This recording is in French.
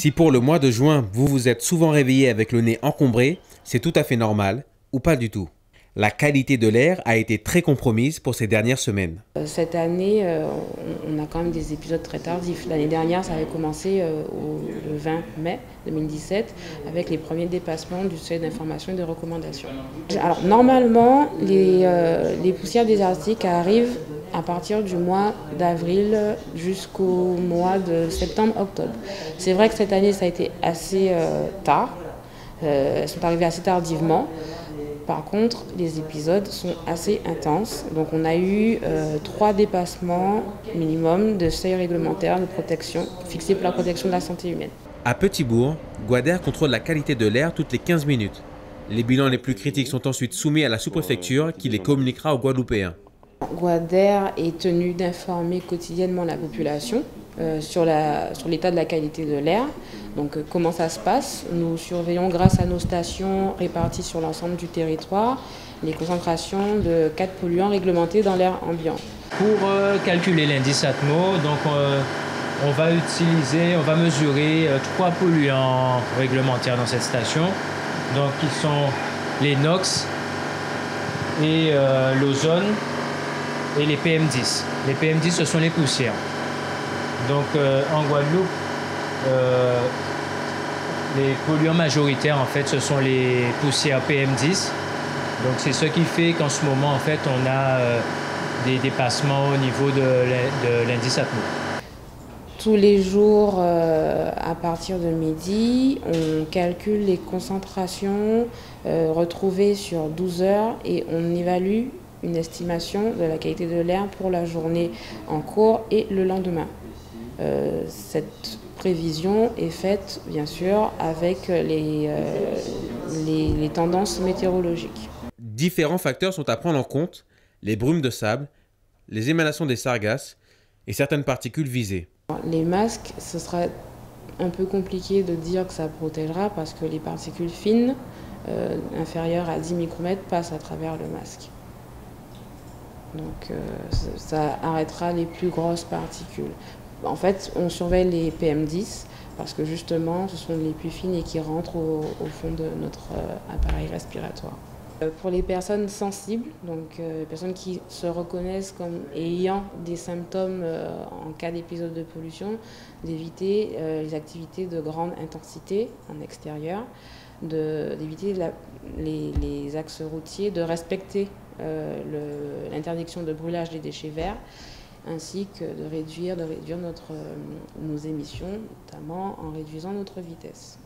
Si pour le mois de juin, vous vous êtes souvent réveillé avec le nez encombré, c'est tout à fait normal, ou pas du tout. La qualité de l'air a été très compromise pour ces dernières semaines. Cette année, on a quand même des épisodes très tardifs. L'année dernière, ça avait commencé le 20 mai 2017 avec les premiers dépassements du seuil d'information et de recommandation. Alors normalement, les poussières désertiques arrivent à partir du mois d'avril jusqu'au mois de septembre-octobre. C'est vrai que cette année, ça a été assez tard. Elles sont arrivées assez tardivement. Par contre, les épisodes sont assez intenses. Donc on a eu 3 dépassements minimum de seuil réglementaire de protection fixé pour la protection de la santé humaine. À Petit-Bourg, Gwad'Air contrôle la qualité de l'air toutes les 15 minutes. Les bilans les plus critiques sont ensuite soumis à la sous-préfecture qui les communiquera aux Guadeloupéens. Gwad'Air est tenu d'informer quotidiennement la population sur l'état de la qualité de l'air. Donc comment ça se passe? Nous surveillons grâce à nos stations réparties sur l'ensemble du territoire les concentrations de 4 polluants réglementés dans l'air ambiant. Pour calculer l'indice Atmo, donc, on va mesurer 3 polluants réglementaires dans cette station, donc qui sont les NOx et l'ozone et les PM10. Les PM10, ce sont les poussières. Donc en Guadeloupe, les polluants majoritaires, en fait, ce sont les poussières PM10. Donc c'est ce qui fait qu'en ce moment, en fait, on a des dépassements au niveau de l'indice Atmo. Tous les jours, à partir de midi, on calcule les concentrations retrouvées sur 12 heures et on évalue une estimation de la qualité de l'air pour la journée en cours et le lendemain. Cette prévision est faite, bien sûr, avec les tendances météorologiques. Différents facteurs sont à prendre en compte, les brumes de sable, les émanations des sargasses et certaines particules visées. Les masques, ce sera un peu compliqué de dire que ça protégera parce que les particules fines, inférieures à 10 micromètres, passent à travers le masque. Donc ça arrêtera les plus grosses particules. En fait, on surveille les PM10 parce que justement, ce sont les plus fines et qui rentrent au fond de notre appareil respiratoire. Pour les personnes sensibles, donc les personnes qui se reconnaissent comme ayant des symptômes en cas d'épisode de pollution, d'éviter les activités de grande intensité en extérieur, d'éviter les axes routiers, de respecter l'interdiction de brûlage des déchets verts, ainsi que de réduire nos émissions, notamment en réduisant notre vitesse.